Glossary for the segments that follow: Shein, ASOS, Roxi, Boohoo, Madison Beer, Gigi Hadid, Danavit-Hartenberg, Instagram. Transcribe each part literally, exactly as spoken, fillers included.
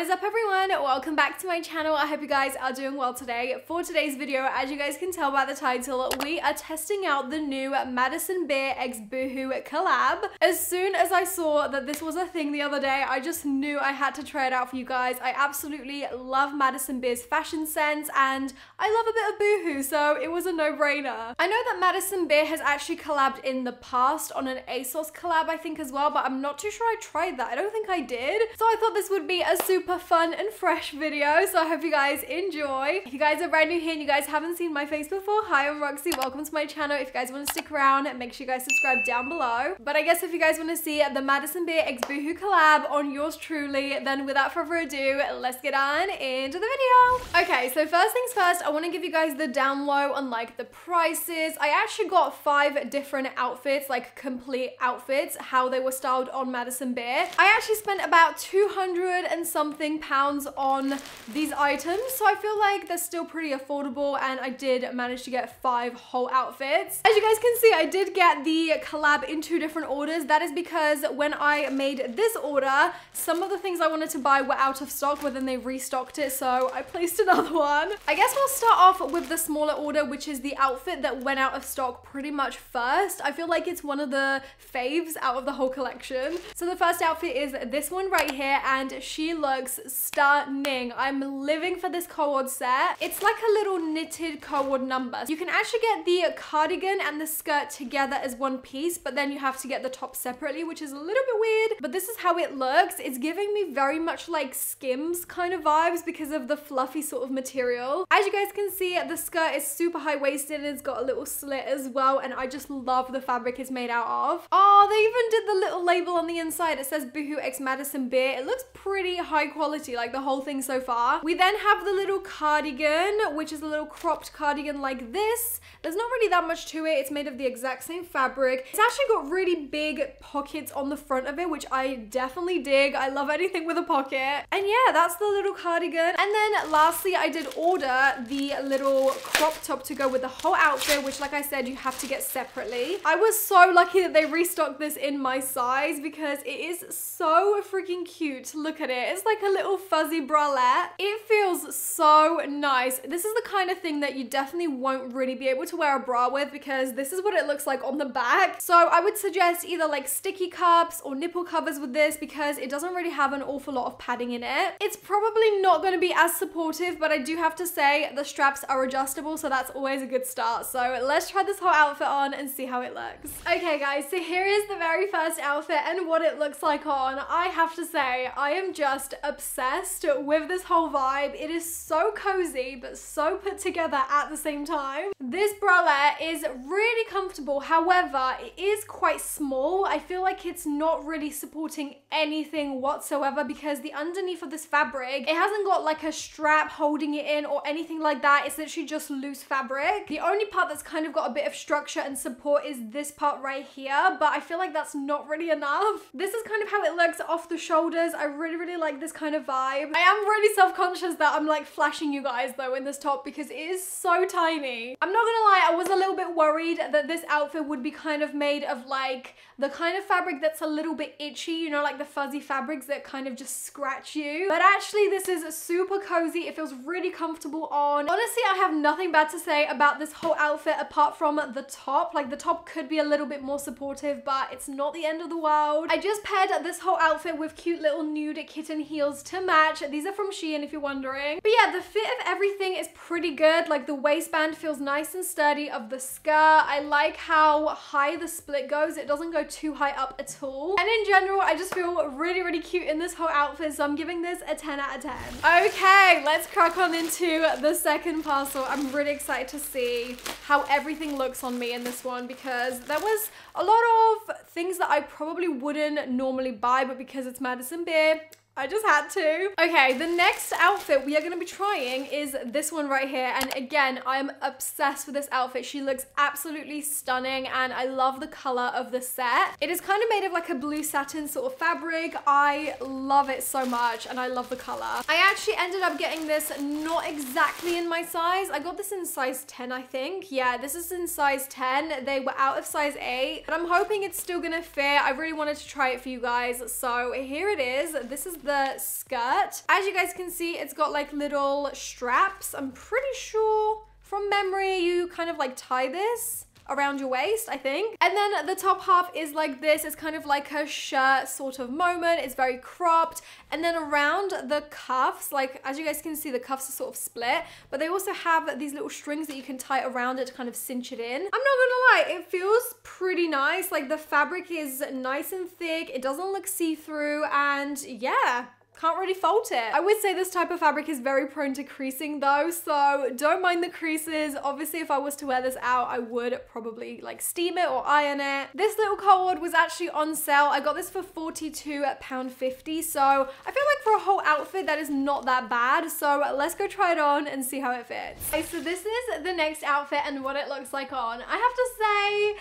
What is up everyone? Welcome back to my channel. I hope you guys are doing well today. For today's video, as you guys can tell by the title, we are testing out the new Madison Beer x Boohoo collab. As soon as I saw that this was a thing the other day, I just knew I had to try it out for you guys. I absolutely love Madison Beer's fashion sense and I love a bit of Boohoo, so it was a no-brainer. I know that Madison Beer has actually collabed in the past on an ASOS collab, I think as well, but I'm not too sure I tried that. I don't think I did. So I thought this would be a super fun and fresh video, so I hope you guys enjoy. If you guys are brand new here and you guys haven't seen my face before, hi, I'm Roxy, welcome to my channel. If you guys want to stick around, make sure you guys subscribe down below. But I guess if you guys want to see the Madison Beer x Boohoo collab on yours truly, then without further ado, let's get on into the video. Okay, so first things first, I want to give you guys the down low on like the prices. I actually got five different outfits, like complete outfits, how they were styled on Madison Beer. I actually spent about two hundred and something pounds on these items, so I feel like they're still pretty affordable, and I did manage to get five whole outfits. As you guys can see, I did get the collab in two different orders. That is because when I made this order, some of the things I wanted to buy were out of stock, but then they restocked it, so I placed another one. I guess we'll start off with the smaller order, which is the outfit that went out of stock pretty much first. I feel like it's one of the faves out of the whole collection. So the first outfit is this one right here, and she looks stunning. I'm living for this co-ord set. It's like a little knitted co-ord number. You can actually get the cardigan and the skirt together as one piece, but then you have to get the top separately, which is a little bit weird, but this is how it looks. It's giving me very much like Skims kind of vibes because of the fluffy sort of material. As you guys can see, the skirt is super high-waisted and it's got a little slit as well, and I just love the fabric it's made out of. Oh, they even did the little label on the inside. It says Boohoo x Madison Beer. It looks pretty high quality, like the whole thing so far. We then have the little cardigan, which is a little cropped cardigan like this. There's not really that much to it. It's made of the exact same fabric. It's actually got really big pockets on the front of it, which I definitely dig. I love anything with a pocket. And yeah, that's the little cardigan. And then lastly, I did order the little crop top to go with the whole outfit, which like I said, you have to get separately. I was so lucky that they restocked this in my size because it is so freaking cute. Look at it. It's like a little fuzzy bralette. It feels so nice. This is the kind of thing that you definitely won't really be able to wear a bra with because this is what it looks like on the back. So I would suggest either like sticky cups or nipple covers with this because it doesn't really have an awful lot of padding in it. It's probably not going to be as supportive, but I do have to say the straps are adjustable, so that's always a good start. So let's try this whole outfit on and see how it looks. Okay guys, so here is the very first outfit and what it looks like on. I have to say, I am just Just obsessed with this whole vibe. It is so cozy but so put together at the same time. This bralette is really comfortable, however it is quite small. I feel like it's not really supporting anything whatsoever because the underneath of this fabric, it hasn't got like a strap holding it in or anything like that. It's literally just loose fabric. The only part that's kind of got a bit of structure and support is this part right here, but I feel like that's not really enough. This is kind of how it looks off the shoulders. I really really like this kind of vibe. I am really self-conscious that I'm like flashing you guys though in this top because it is so tiny. I'm not gonna lie, I was a little bit worried that this outfit would be kind of made of like the kind of fabric that's a little bit itchy, you know, like the fuzzy fabrics that kind of just scratch you. But actually this is super cozy. It feels really comfortable on. Honestly, I have nothing bad to say about this whole outfit apart from the top. Like the top could be a little bit more supportive, but it's not the end of the world. I just paired this whole outfit with cute little nude kitten heels to match. These are from Shein if you're wondering. But yeah, the fit of everything is pretty good. Like the waistband feels nice and sturdy of the skirt. I like how high the split goes. It doesn't go too high up at all. And in general, I just feel really, really cute in this whole outfit. So I'm giving this a ten out of ten. Okay, let's crack on into the second parcel. I'm really excited to see how everything looks on me in this one because there was a lot of things that I probably wouldn't normally buy, but because it's Madison Beer, I just had to. Okay, the next outfit we are going to be trying is this one right here. And again, I'm obsessed with this outfit. She looks absolutely stunning and I love the color of the set. It is kind of made of like a blue satin sort of fabric. I love it so much and I love the color. I actually ended up getting this not exactly in my size. I got this in size ten, I think. Yeah, this is in size ten. They were out of size eight, but I'm hoping it's still going to fit. I really wanted to try it for you guys. So here it is. This is the the skirt. As you guys can see, it's got like little straps. I'm pretty sure from memory you kind of like tie this around your waist, I think. And then the top half is like this. It's kind of like a shirt sort of moment. It's very cropped. And then around the cuffs, like as you guys can see, the cuffs are sort of split, but they also have these little strings that you can tie around it to kind of cinch it in. I'm not gonna lie, it feels pretty nice. Like the fabric is nice and thick. It doesn't look see-through, and yeah, can't really fault it. I would say this type of fabric is very prone to creasing though, so don't mind the creases. Obviously, if I was to wear this out, I would probably like steam it or iron it. This little cord was actually on sale. I got this for forty-two pounds fifty, so I feel like for a whole outfit, that is not that bad. So let's go try it on and see how it fits. Okay, so this is the next outfit and what it looks like on. I have to say,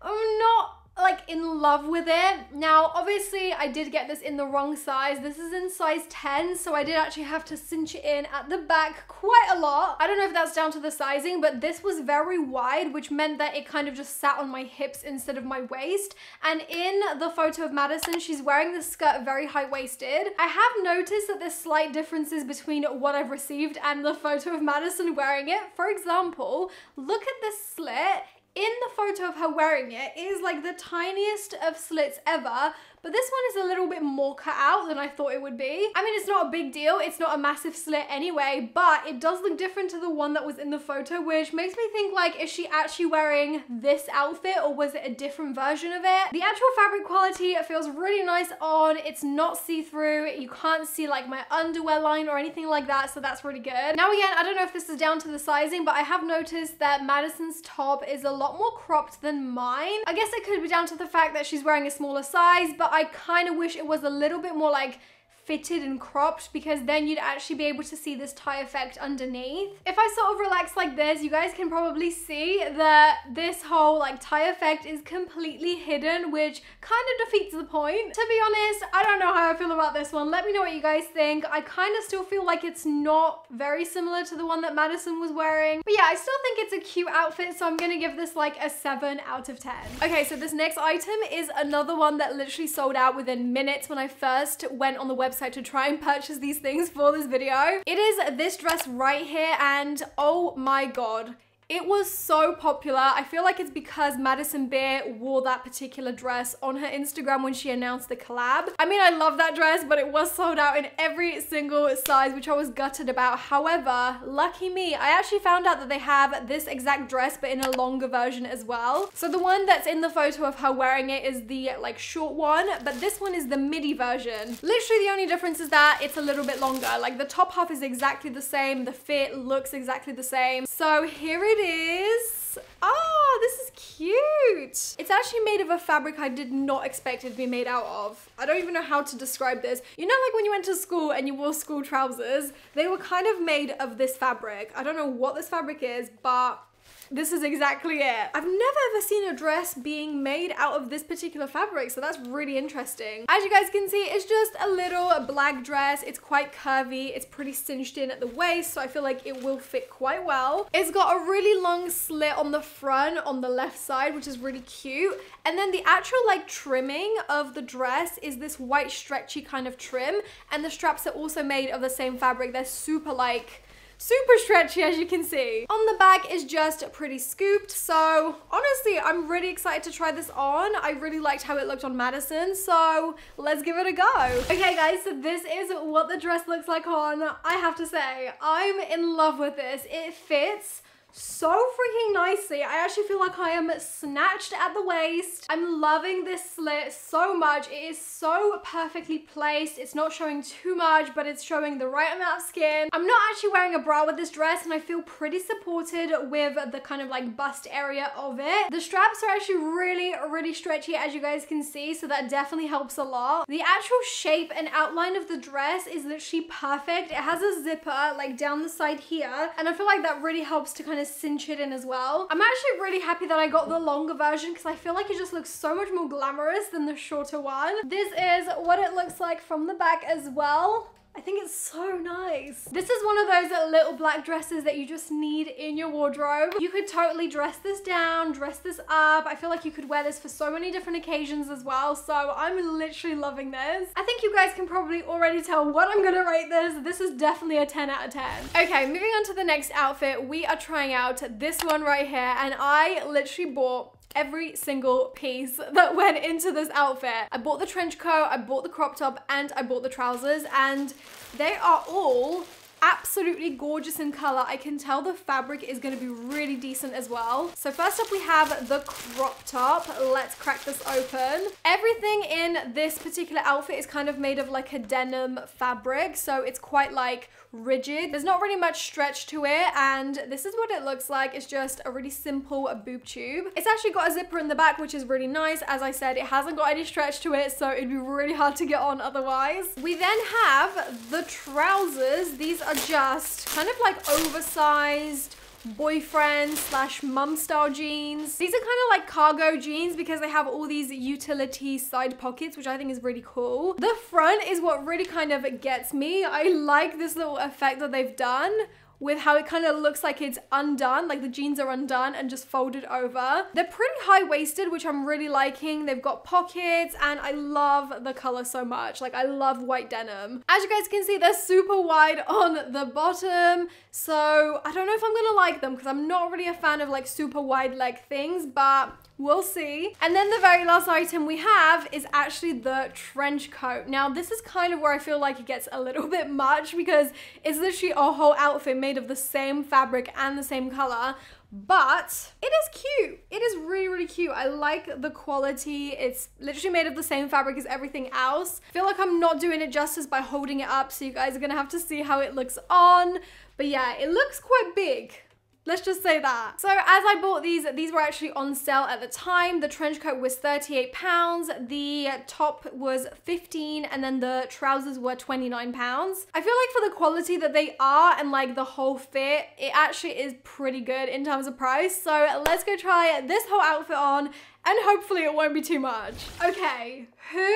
I'm not like in love with it. Now, obviously I did get this in the wrong size. This is in size ten, so I did actually have to cinch it in at the back quite a lot. I don't know if that's down to the sizing, but this was very wide, which meant that it kind of just sat on my hips instead of my waist. And in the photo of Madison, she's wearing this skirt very high-waisted. I have noticed that there's slight differences between what I've received and the photo of Madison wearing it. For example, look at this slit. In the photo of her wearing it, it is like the tiniest of slits ever, but this one is a little bit more cut out than I thought it would be. I mean, it's not a big deal, it's not a massive slit anyway, but it does look different to the one that was in the photo, which makes me think, like, is she actually wearing this outfit or was it a different version of it? The actual fabric quality, it feels really nice on. It's not see-through, you can't see like my underwear line or anything like that, so that's really good. Now again, I don't know if this is down to the sizing, but I have noticed that Madison's top is a lot more cropped than mine. I guess it could be down to the fact that she's wearing a smaller size, but I kind of wish it was a little bit more like fitted and cropped, because then you'd actually be able to see this tie effect underneath. If I sort of relax like this, you guys can probably see that this whole like tie effect is completely hidden, which kind of defeats the point. To be honest, I don't know how I feel about this one. Let me know what you guys think. I kind of still feel like it's not very similar to the one that Madison was wearing. But yeah, I still think it's a cute outfit, so I'm gonna give this like a seven out of ten. Okay, so this next item is another one that literally sold out within minutes when I first went on the website to try and purchase these things for this video. It is this dress right here, and oh my god, it was so popular. I feel like it's because Madison Beer wore that particular dress on her Instagram when she announced the collab. I mean, I love that dress, but it was sold out in every single size, which I was gutted about. However, lucky me, I actually found out that they have this exact dress, but in a longer version as well. So the one that's in the photo of her wearing it is the like short one, but this one is the midi version. Literally the only difference is that it's a little bit longer. Like the top half is exactly the same. The fit looks exactly the same. So here it is. is oh, this is cute. It's actually made of a fabric I did not expect it to be made out of. I don't even know how to describe this. You know, like when you went to school and you wore school trousers, they were kind of made of this fabric. I don't know what this fabric is, but this is exactly it. I've never ever seen a dress being made out of this particular fabric, so that's really interesting. As you guys can see, it's just a little black dress. It's quite curvy. It's pretty cinched in at the waist, so I feel like it will fit quite well. It's got a really long slit on the front, on the left side, which is really cute. And then the actual like trimming of the dress is this white stretchy kind of trim, and the straps are also made of the same fabric. They're super like super stretchy, as you can see. On the back is just pretty scooped, so honestly, I'm really excited to try this on. I really liked how it looked on Madison, so let's give it a go. Okay guys, so this is what the dress looks like on. I have to say, I'm in love with this. It fits so freaking nicely. I actually feel like I am snatched at the waist. I'm loving this slit so much. It is so perfectly placed. It's not showing too much, but it's showing the right amount of skin. I'm not actually wearing a bra with this dress, and I feel pretty supported with the kind of like bust area of it. The straps are actually really, really stretchy, as you guys can see, so that definitely helps a lot. The actual shape and outline of the dress is literally perfect. It has a zipper like down the side here, and I feel like that really helps to kind of cinch it in as well. I'm actually really happy that I got the longer version, because I feel like it just looks so much more glamorous than the shorter one. This is what it looks like from the back as well. I think it's so nice. This is one of those little black dresses that you just need in your wardrobe. You could totally dress this down, dress this up. I feel like you could wear this for so many different occasions as well. So I'm literally loving this. I think you guys can probably already tell what I'm gonna rate this. This is definitely a ten out of ten. Okay, moving on to the next outfit. We are trying out this one right here. And I literally bought every single piece that went into this outfit. I bought the trench coat, I bought the crop top, and I bought the trousers, and they are all absolutely gorgeous in color. I can tell the fabric is going to be really decent as well. So first up we have the crop top. Let's crack this open. Everything in this particular outfit is kind of made of like a denim fabric, so it's quite like rigid. There's not really much stretch to it, and this is what it looks like. It's just a really simple boob tube. It's actually got a zipper in the back, which is really nice. As I said, it hasn't got any stretch to it, so it'd be really hard to get on otherwise. We then have the trousers. These are just kind of like oversized boyfriend slash mum style jeans. These are kind of like cargo jeans because they have all these utility side pockets, which I think is really cool. The front is what really kind of gets me. I like this little effect that they've done with how it kind of looks like it's undone, like the jeans are undone and just folded over. They're pretty high-waisted, which I'm really liking. They've got pockets, and I love the color so much. Like, I love white denim. As you guys can see, they're super wide on the bottom, so I don't know if I'm gonna like them because I'm not really a fan of like super wide leg things, but we'll see. And then the very last item we have is actually the trench coat. Now, this is kind of where I feel like it gets a little bit much because it's literally a whole outfit made of the same fabric and the same color, but it is cute. It is really, really cute. I like the quality. It's literally made of the same fabric as everything else. I feel like I'm not doing it justice by holding it up, so you guys are gonna have to see how it looks on. But yeah, it looks quite big. Let's just say that. So as I bought these, these were actually on sale at the time. The trench coat was thirty-eight pounds, the top was fifteen, and then the trousers were twenty-nine pounds. I feel like for the quality that they are and like the whole fit, it actually is pretty good in terms of price. So let's go try this whole outfit on and hopefully it won't be too much. Okay, who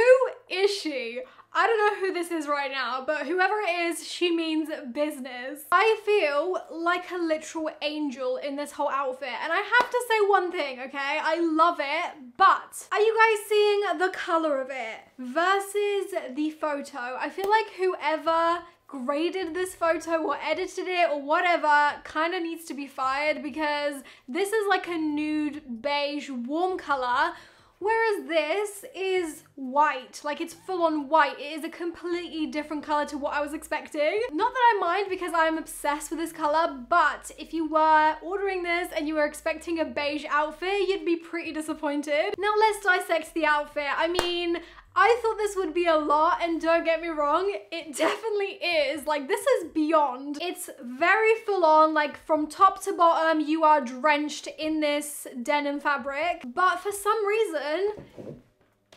is she? I don't know who this is right now, but whoever it is, she means business. I feel like a literal angel in this whole outfit, and I have to say one thing, okay? I love it, but are you guys seeing the color of it versus the photo? I feel like whoever graded this photo or edited it or whatever kind of needs to be fired, because this is like a nude beige warm color, whereas this is white. Like, it's full-on white. It is a completely different color to what I was expecting. Not that I mind because I'm obsessed with this color, but if you were ordering this and you were expecting a beige outfit, you'd be pretty disappointed. Now let's dissect the outfit. I mean, I thought this would be a lot, and don't get me wrong, it definitely is. Like, this is beyond. It's very full on, like from top to bottom, you are drenched in this denim fabric. But for some reason,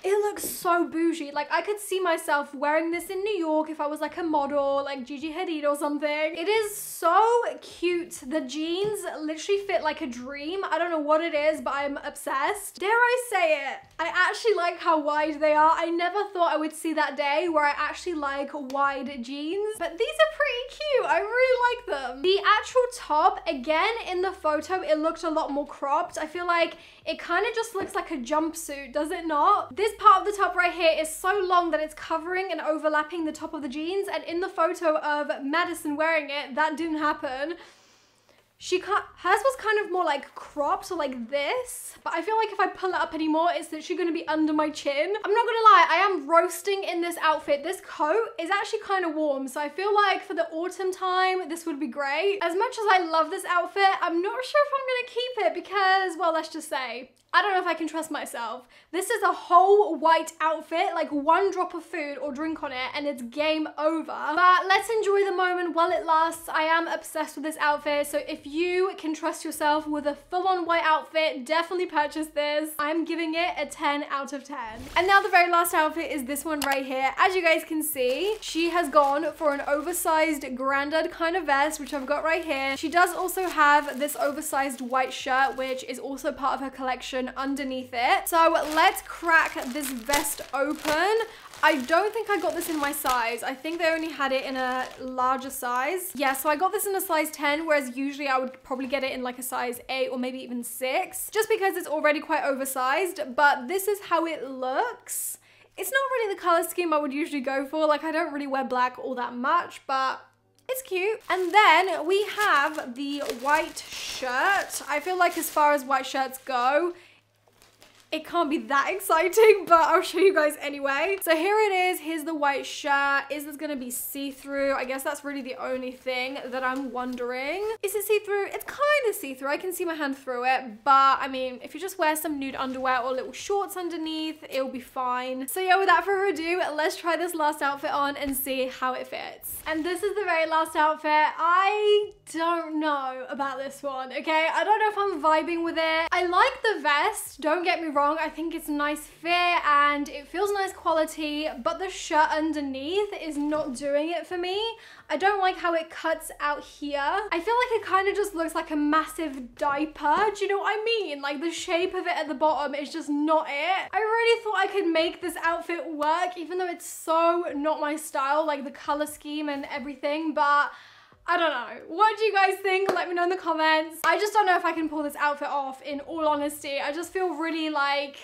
it looks so bougie. Like, I could see myself wearing this in New York if I was like a model, like Gigi Hadid or something. It is so cute. The jeans literally fit like a dream. I don't know what it is, but I'm obsessed. Dare I say it, I actually like how wide they are. I never thought I would see that day where I actually like wide jeans, but these are pretty cute. I really like them. The actual top, again, in the photo, it looked a lot more cropped. I feel like it kind of just looks like a jumpsuit, does it not? This This part of the top right here is so long that it's covering and overlapping the top of the jeans, and in the photo of Madison wearing it, that didn't happen. She can't, hers was kind of more like cropped or like this, but I feel like if I pull it up anymore, it's literally gonna be under my chin. I'm not gonna lie, I am roasting in this outfit. This coat is actually kind of warm, so I feel like for the autumn time, this would be great. As much as I love this outfit, I'm not sure if I'm gonna keep it because, well, let's just say, I don't know if I can trust myself. This is a whole white outfit, like one drop of food or drink on it and it's game over. But let's enjoy the moment while it lasts. I am obsessed with this outfit, so if you can trust yourself with a full-on white outfit, definitely purchase this. I'm giving it a ten out of ten. And now the very last outfit is this one right here. As you guys can see, she has gone for an oversized grandad kind of vest, which I've got right here. She does also have this oversized white shirt, which is also part of her collection. action underneath it. So let's crack this vest open. I don't think I got this in my size. I think they only had it in a larger size. Yeah, so I got this in a size ten, whereas usually I would probably get it in like a size eight or maybe even six, just because it's already quite oversized, but this is how it looks. It's not really the color scheme I would usually go for. Like, I don't really wear black all that much, but it's cute. And then we have the white shirt. I feel like as far as white shirts go, it can't be that exciting, but I'll show you guys anyway. So here it is. Here's the white shirt. Is this gonna be see-through? I guess that's really the only thing that I'm wondering. Is it see-through? It's kind of see-through. I can see my hand through it, but I mean, if you just wear some nude underwear or little shorts underneath, it'll be fine. So yeah, without further ado, let's try this last outfit on and see how it fits. And this is the very last outfit. I don't know about this one, okay? I don't know if I'm vibing with it. I like the vest, don't get me wrong. I think it's a nice fit and it feels nice quality, but the shirt underneath is not doing it for me. I don't like how it cuts out here. I feel like it kind of just looks like a massive diaper. Do you know what I mean? Like, the shape of it at the bottom is just not it. I really thought I could make this outfit work, even though it's so not my style, like the color scheme and everything, but I don't know. What do you guys think? Let me know in the comments. I just don't know if I can pull this outfit off, in all honesty. I just feel really like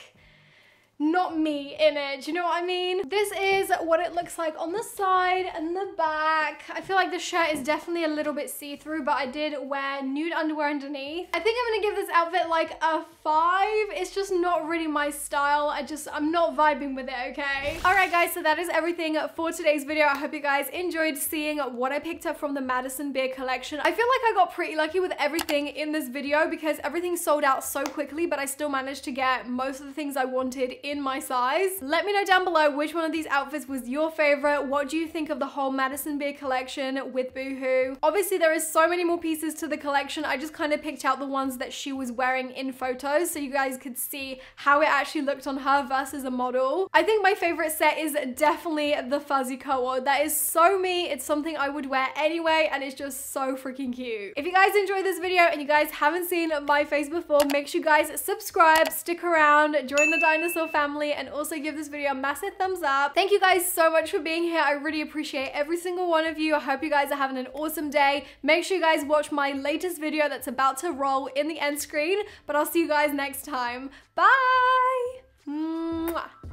not me in it, you know what I mean? This is what it looks like on the side and the back. I feel like the shirt is definitely a little bit see-through, but I did wear nude underwear underneath. I think I'm gonna give this outfit like a five. It's just not really my style. I just, I'm not vibing with it, okay? All right, guys, so that is everything for today's video. I hope you guys enjoyed seeing what I picked up from the Madison Beer collection. I feel like I got pretty lucky with everything in this video because everything sold out so quickly, but I still managed to get most of the things I wanted in my size. Let me know down below which one of these outfits was your favorite. What do you think of the whole Madison Beer collection with Boohoo? Obviously, there is so many more pieces to the collection. I just kind of picked out the ones that she was wearing in photos so you guys could see how it actually looked on her versus a model. I think my favorite set is definitely the fuzzy co-ord. That is so me. It's something I would wear anyway, and it's just so freaking cute. If you guys enjoyed this video and you guys haven't seen my face before, make sure you guys subscribe, stick around, join the dinosaur family, and also give this video a massive thumbs up. Thank you guys so much for being here. I really appreciate every single one of you. I hope you guys are having an awesome day. Make sure you guys watch my latest video that's about to roll in the end screen, but I'll see you guys next time. Bye! Mwah.